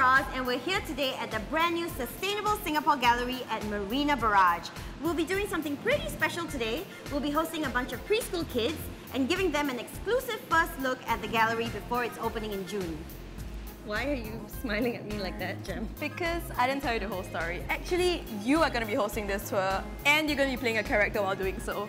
Barrage, and we're here today at the brand new Sustainable Singapore Gallery at Marina Barrage. We'll be doing something pretty special today. We'll be hosting a bunch of preschool kids and giving them an exclusive first look at the gallery before its opening in June. Why are you smiling at me like that, Jem? Because I didn't tell you the whole story. Actually, you are going to be hosting this tour and you're going to be playing a character while doing so.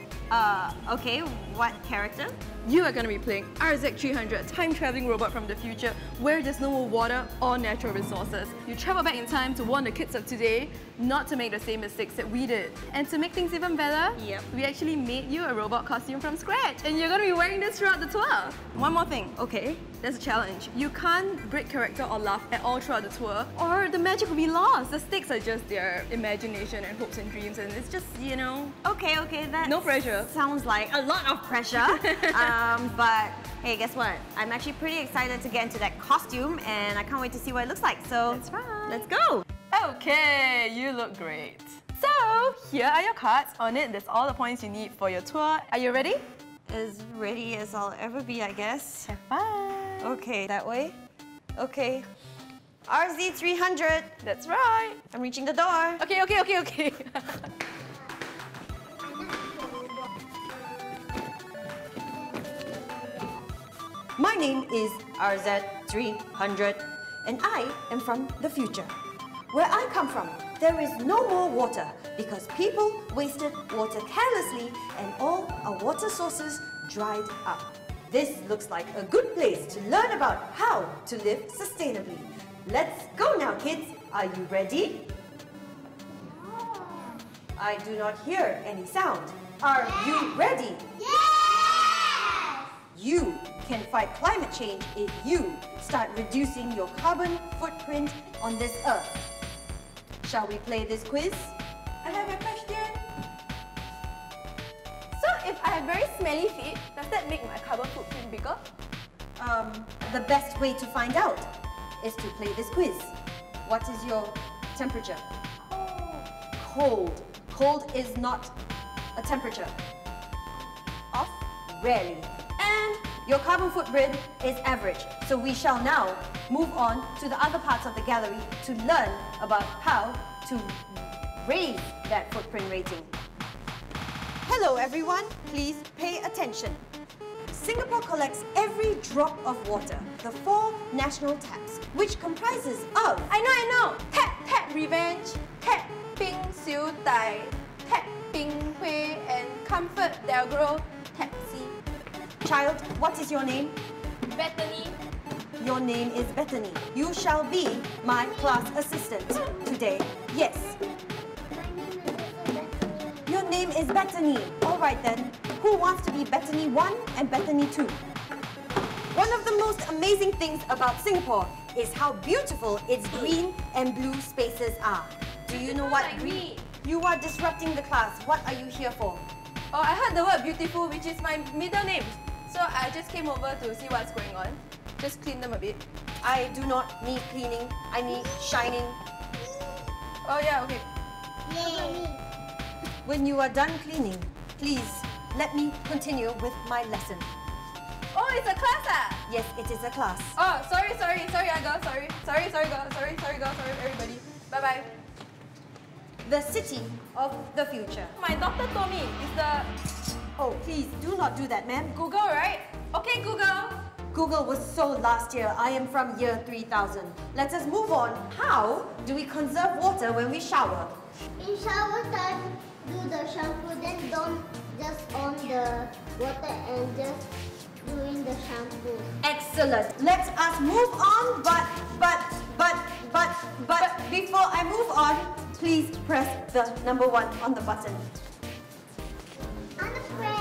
Okay, what character? You are going to be playing RZ300, a time-traveling robot from the future where there's no more water or natural resources. You travel back in time to warn the kids of today not to make the same mistakes that we did. And to make things even better, we actually made you a robot costume from scratch and you're going to be wearing this throughout the tour. One more thing, okay? There's a challenge. You can't break character or laugh at all throughout the tour or the magic will be lost. The stakes are just their imagination and hopes and dreams and it's just, you know... Okay, that's... No pressure. Sounds like a lot of pressure. But hey, guess what? I'm actually pretty excited to get into that costume and I can't wait to see what it looks like. So that's right. Let's go! Okay, you look great. So, here are your cards. On it, there's all the points you need for your tour. Are you ready? As ready as I'll ever be, I guess. Have fun! Okay, that way. Okay. RZ300. That's right. I'm reaching the door. Okay. My name is RZ300 and I am from the future. Where I come from, there is no more water because people wasted water carelessly and all our water sources dried up. This looks like a good place to learn about how to live sustainably. Let's go now, kids. Are you ready? No. I do not hear any sound. Are you ready? Yes! You can fight climate change if you start reducing your carbon footprint on this earth. Shall we play this quiz? I have a question. So if I have very smelly feet, does that make my carbon footprint bigger? The best way to find out is to play this quiz. What is your temperature? Cold. Cold is not a temperature. Off? Rarely. And your carbon footprint is average. So we shall now move on to the other parts of the gallery to learn about how to raise that footprint rating. Hello everyone, please pay attention. Singapore collects every drop of water, the 4 national taps, which comprises of... I know! Tap Tap Revenge, Tap Ping Siu Tai, Tap Ping Hui, and Comfort Delgro, Tap Si. Child, what is your name? Bethany. Your name is Bethany. You shall be my class assistant today. Yes. Your name is Bethany. All right then, who wants to be Bethany 1 and Bethany 2? One of the most amazing things about Singapore is how beautiful its green and blue spaces are. Do you know what green? You are disrupting the class. What are you here for? Oh, I heard the word beautiful, which is my middle name. So I just came over to see what's going on. Just clean them a bit. I do not need cleaning. I need shining. Oh yeah, okay. Yay. When you are done cleaning, please let me continue with my lesson. Oh, it's a class, ah? Yes, it is a class. Oh, sorry, girl, everybody. Bye-bye. The city of the future. My doctor told me it's the... Oh, please, do not do that, ma'am. Google, right? Okay, Google. Google was so last year. I am from year 3000. Let us move on. How do we conserve water when we shower? In shower time, do the shampoo, then don't just on the water and just doing the shampoo. Excellent. Let us move on, but before I move on, please press the number 1 on the button. On the press.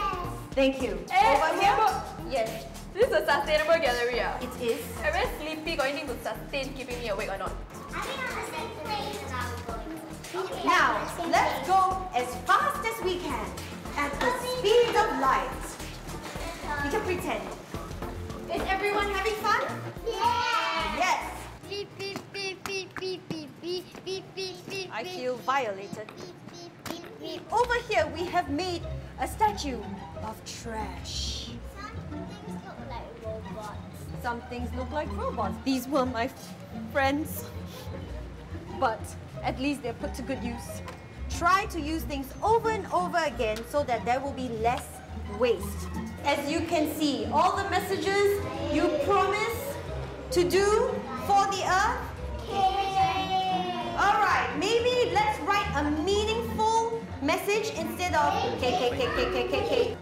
Thank you. Over here? Yes. This is a sustainable gallery, ah? It is. I'm very sleepy. Got anything to sustain keeping me awake or not? I think I'm the same place now. Okay, now, let's go as fast as we can at the speed of light. We can pretend. Is everyone having fun? Yeah! Yes! Beep, beep, beep, beep, beep, beep, beep, beep, beep, beep. I feel violated. Over here, we have made a statue of trash. Some things look like robots. Some things look like robots. These were my friends, but at least they're put to good use. Try to use things over and over again so that there will be less waste. As you can see, all the messages you promise to do for the earth. All right, maybe let's write a meaningful message instead of K.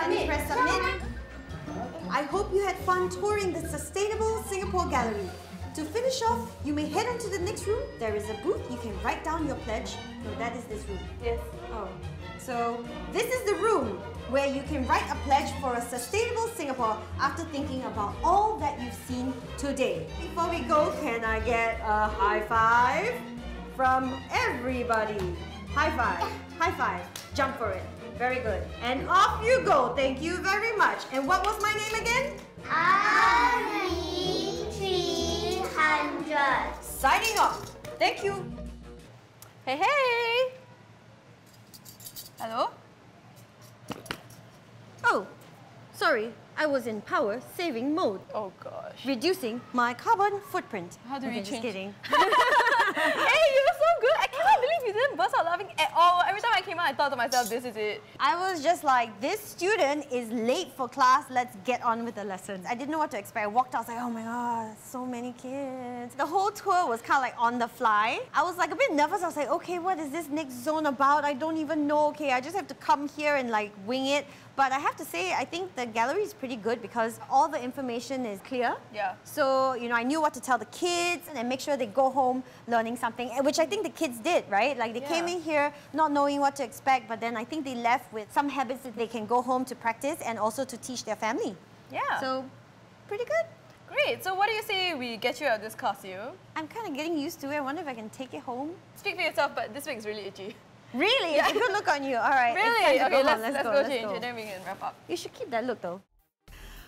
Submit, press submit. I hope you had fun touring the Sustainable Singapore Gallery. To finish off, you may head on to the next room. There is a booth. You can write down your pledge. No, that is this room. Yes. Oh. So this is the room where you can write a pledge for a sustainable Singapore after thinking about all that you've seen today. Before we go, can I get a high five from everybody? High five. High five. Jump for it. Very good. And off you go. Thank you very much. And what was my name again? RZ300. Signing off. Thank you. Hey, hey. Hello? Oh, sorry. I was in power saving mode. Oh, gosh. Reducing my carbon footprint. How do we change? Just kidding. Hey, you were so good. I cannot believe you didn't burst out laughing at all. Every time I came out, I thought to myself, this is it. I was just like, this student is late for class. Let's get on with the lessons. I didn't know what to expect. I walked out, I was like, oh my god, so many kids. The whole tour was kind of like on the fly. I was like a bit nervous. I was like, okay, what is this next zone about? I don't even know. Okay, I just have to come here and like wing it. But I have to say, I think the gallery is pretty good because all the information is clear. Yeah. So, you know, I knew what to tell the kids and make sure they go home learning something, which I think the kids did, right? Like they came in here not knowing what to expect, but then I think they left with some habits that they can go home to practice and also to teach their family. Yeah. So, pretty good. Great. So what do you say we get you out of this class, you? I'm kind of getting used to it. I wonder if I can take it home. Speak for yourself, but this wing's really itchy. Really? Yeah. It's a good look on you. All right. Really? Okay, let's go change and then we can wrap up. You should keep that look though.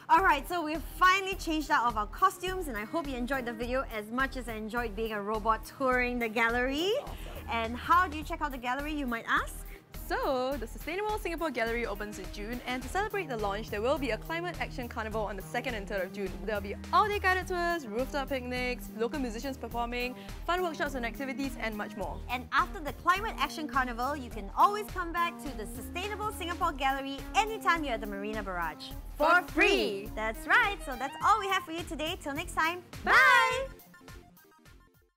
All right, so we've finally changed out of our costumes and I hope you enjoyed the video as much as I enjoyed being a robot touring the gallery. Awesome. And how do you check out the gallery, you might ask? So, the Sustainable Singapore Gallery opens in June, and to celebrate the launch, there will be a Climate Action Carnival on the 2nd and 3rd of June. There'll be all-day guided tours, rooftop picnics, local musicians performing, fun workshops and activities, and much more. And after the Climate Action Carnival, you can always come back to the Sustainable Singapore Gallery anytime you're at the Marina Barrage. For free! That's right, so that's all we have for you today. Till next time, bye!